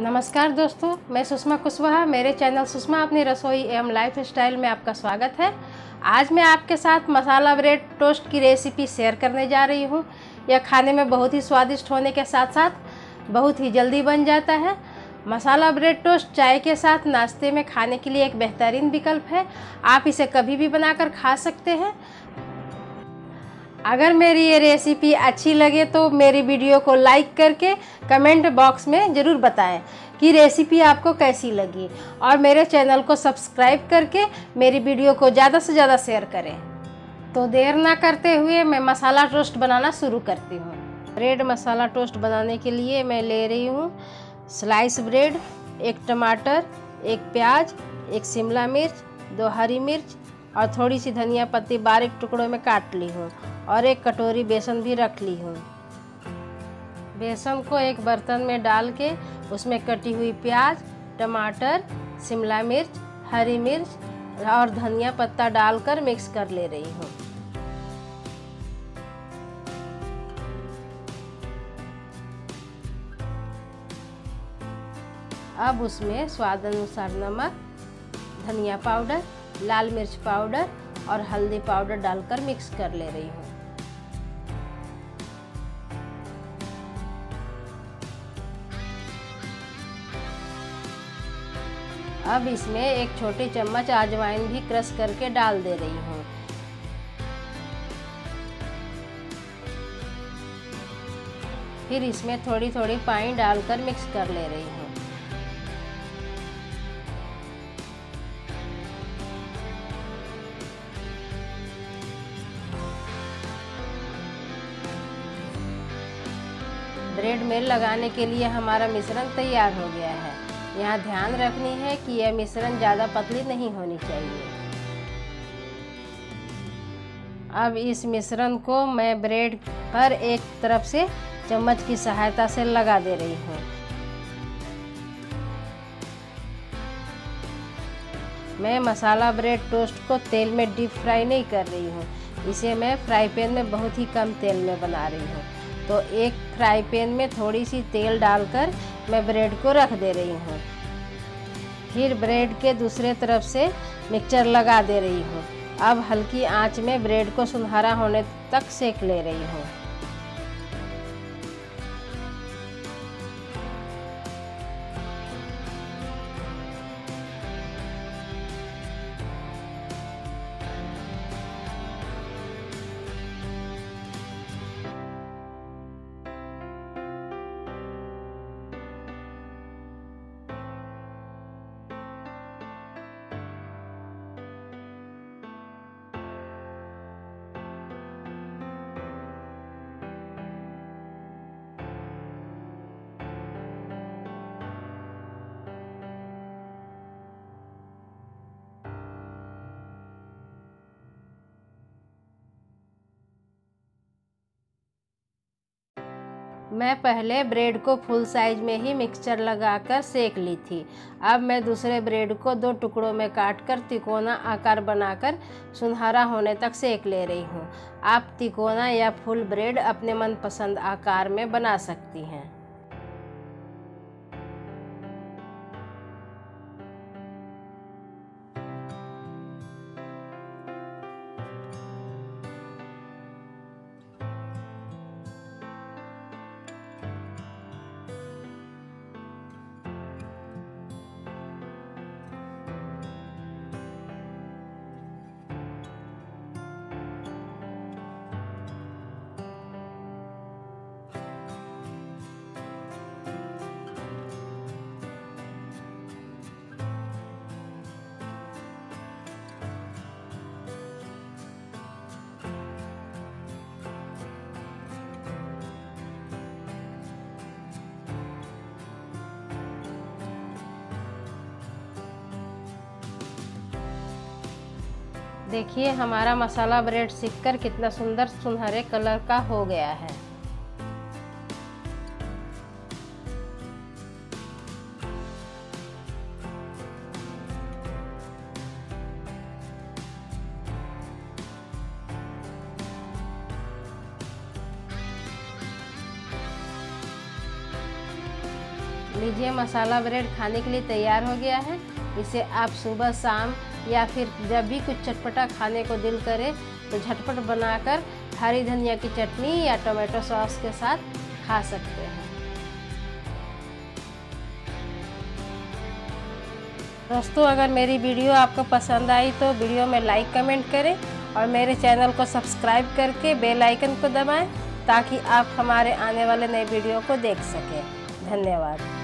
नमस्कार दोस्तों, मैं सुषमा कुशवाहा। मेरे चैनल सुषमा अपनी रसोई एवं लाइफ स्टाइल में आपका स्वागत है। आज मैं आपके साथ मसाला ब्रेड टोस्ट की रेसिपी शेयर करने जा रही हूँ। यह खाने में बहुत ही स्वादिष्ट होने के साथ साथ बहुत ही जल्दी बन जाता है। मसाला ब्रेड टोस्ट चाय के साथ नाश्ते में खाने के लिए एक बेहतरीन विकल्प है। आप इसे कभी भी बनाकर खा सकते हैं। अगर मेरी ये रेसिपी अच्छी लगे तो मेरी वीडियो को लाइक करके कमेंट बॉक्स में ज़रूर बताएं कि रेसिपी आपको कैसी लगी, और मेरे चैनल को सब्सक्राइब करके मेरी वीडियो को ज़्यादा से ज़्यादा शेयर करें। तो देर ना करते हुए मैं मसाला टोस्ट बनाना शुरू करती हूँ। ब्रेड मसाला टोस्ट बनाने के लिए मैं ले रही हूँ स्लाइस ब्रेड, एक टमाटर, एक प्याज, एक शिमला मिर्च, दो हरी मिर्च और थोड़ी सी धनिया पत्ती बारीक टुकड़ों में काट ली हूँ, और एक कटोरी बेसन भी रख ली हूँ। बेसन को एक बर्तन में डाल के उसमें कटी हुई प्याज, टमाटर, शिमला मिर्च, हरी मिर्च और धनिया पत्ता डालकर मिक्स कर ले रही हूँ। अब उसमें स्वाद अनुसार नमक, धनिया पाउडर, लाल मिर्च पाउडर और हल्दी पाउडर डालकर मिक्स कर ले रही हूँ। अब इसमें एक छोटी चम्मच अजवाइन भी क्रश करके डाल दे रही हूँ। फिर इसमें थोड़ी थोड़ी पानी डालकर मिक्स कर ले रही हूँ। ब्रेड में लगाने के लिए हमारा मिश्रण तैयार हो गया है। यहाँ ध्यान रखनी है कि यह मिश्रण ज़्यादा पतली नहीं होनी चाहिए। अब इस मिश्रण को मैं ब्रेड पर एक तरफ से चम्मच की सहायता से लगा दे रही हूँ। मैं मसाला ब्रेड टोस्ट को तेल में डीप फ्राई नहीं कर रही हूँ। इसे मैं फ्राई पैन में बहुत ही कम तेल में बना रही हूँ। तो एक फ्राई पैन में थोड़ी सी तेल डालकर मैं ब्रेड को रख दे रही हूँ। फिर ब्रेड के दूसरे तरफ से मिक्सचर लगा दे रही हूँ। अब हल्की आंच में ब्रेड को सुनहरा होने तक सेक ले रही हूँ। मैं पहले ब्रेड को फुल साइज में ही मिक्सचर लगाकर सेक ली थी। अब मैं दूसरे ब्रेड को दो टुकड़ों में काटकर तिकोना आकार बनाकर सुनहरा होने तक सेक ले रही हूँ। आप तिकोना या फुल ब्रेड अपने मनपसंद आकार में बना सकती हैं। देखिए हमारा मसाला ब्रेड सिककर कितना सुंदर सुनहरे कलर का हो गया है। लीजिए मसाला ब्रेड खाने के लिए तैयार हो गया है। इसे आप सुबह शाम या फिर जब भी कुछ चटपटा खाने को दिल करे तो झटपट बनाकर हरी धनिया की चटनी या टोमेटो सॉस के साथ खा सकते हैं। दोस्तों, अगर मेरी वीडियो आपको पसंद आई तो वीडियो में लाइक कमेंट करें और मेरे चैनल को सब्सक्राइब करके बेल आइकन को दबाएं ताकि आप हमारे आने वाले नए वीडियो को देख सकें। धन्यवाद।